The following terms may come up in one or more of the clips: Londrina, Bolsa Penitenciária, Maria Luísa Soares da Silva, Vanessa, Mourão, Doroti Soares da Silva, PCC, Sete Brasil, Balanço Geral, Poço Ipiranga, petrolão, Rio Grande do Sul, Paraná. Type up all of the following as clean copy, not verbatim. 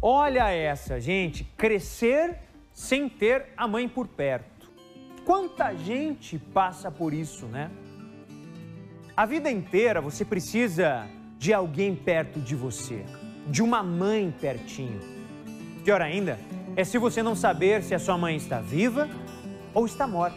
Olha essa, gente. Crescer sem ter a mãe por perto. Quanta gente passa por isso, né? A vida inteira você precisa de alguém perto de você, de uma mãe pertinho. Pior ainda, é se você não saber se a sua mãe está viva ou está morta.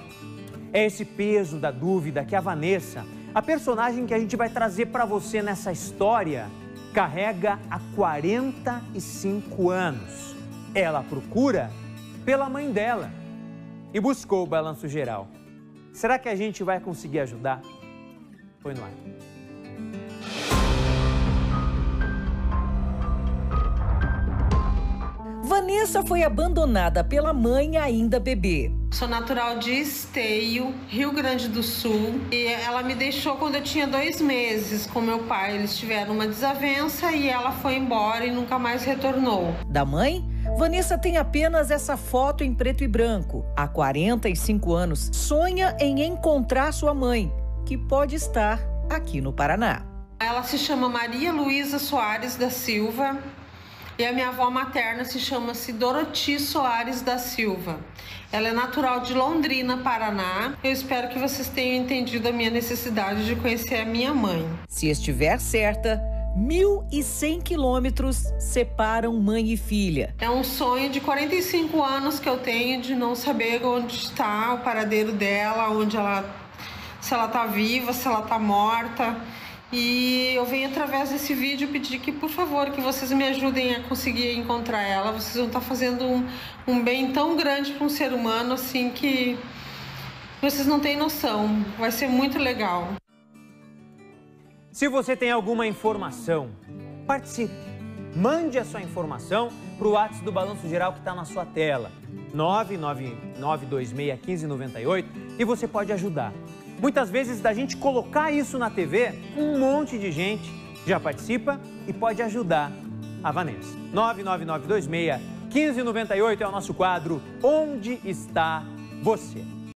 É esse peso da dúvida que a Vanessa, a personagem que a gente vai trazer para você nessa história, carrega há 45 anos. Ela procura pela mãe dela e buscou o Balanço Geral. Será que a gente vai conseguir ajudar? Foi no ar. Vanessa foi abandonada pela mãe ainda bebê. Sou natural de Esteio, Rio Grande do Sul, e ela me deixou quando eu tinha 2 meses com meu pai. Eles tiveram uma desavença e ela foi embora e nunca mais retornou. Da mãe, Vanessa tem apenas essa foto em preto e branco. Há 45 anos, sonha em encontrar sua mãe, que pode estar aqui no Paraná. Ela se chama Maria Luísa Soares da Silva. E a minha avó materna se chama-se Doroti Soares da Silva. Ela é natural de Londrina, Paraná. Eu espero que vocês tenham entendido a minha necessidade de conhecer a minha mãe. Se estiver certa, 1.100 quilômetros separam mãe e filha. É um sonho de 45 anos que eu tenho de não saber onde está o paradeiro dela, onde ela, se ela está viva, se ela está morta. E eu venho através desse vídeo pedir que, por favor, que vocês me ajudem a conseguir encontrar ela. Vocês vão estar fazendo um bem tão grande para um ser humano, assim, que vocês não têm noção. Vai ser muito legal. Se você tem alguma informação, participe. Mande a sua informação para o WhatsApp do Balanço Geral que está na sua tela. 999261598 e você pode ajudar. Muitas vezes, da gente colocar isso na TV, um monte de gente já participa e pode ajudar a Vanessa. 99926-1598 é o nosso quadro Onde Está Você?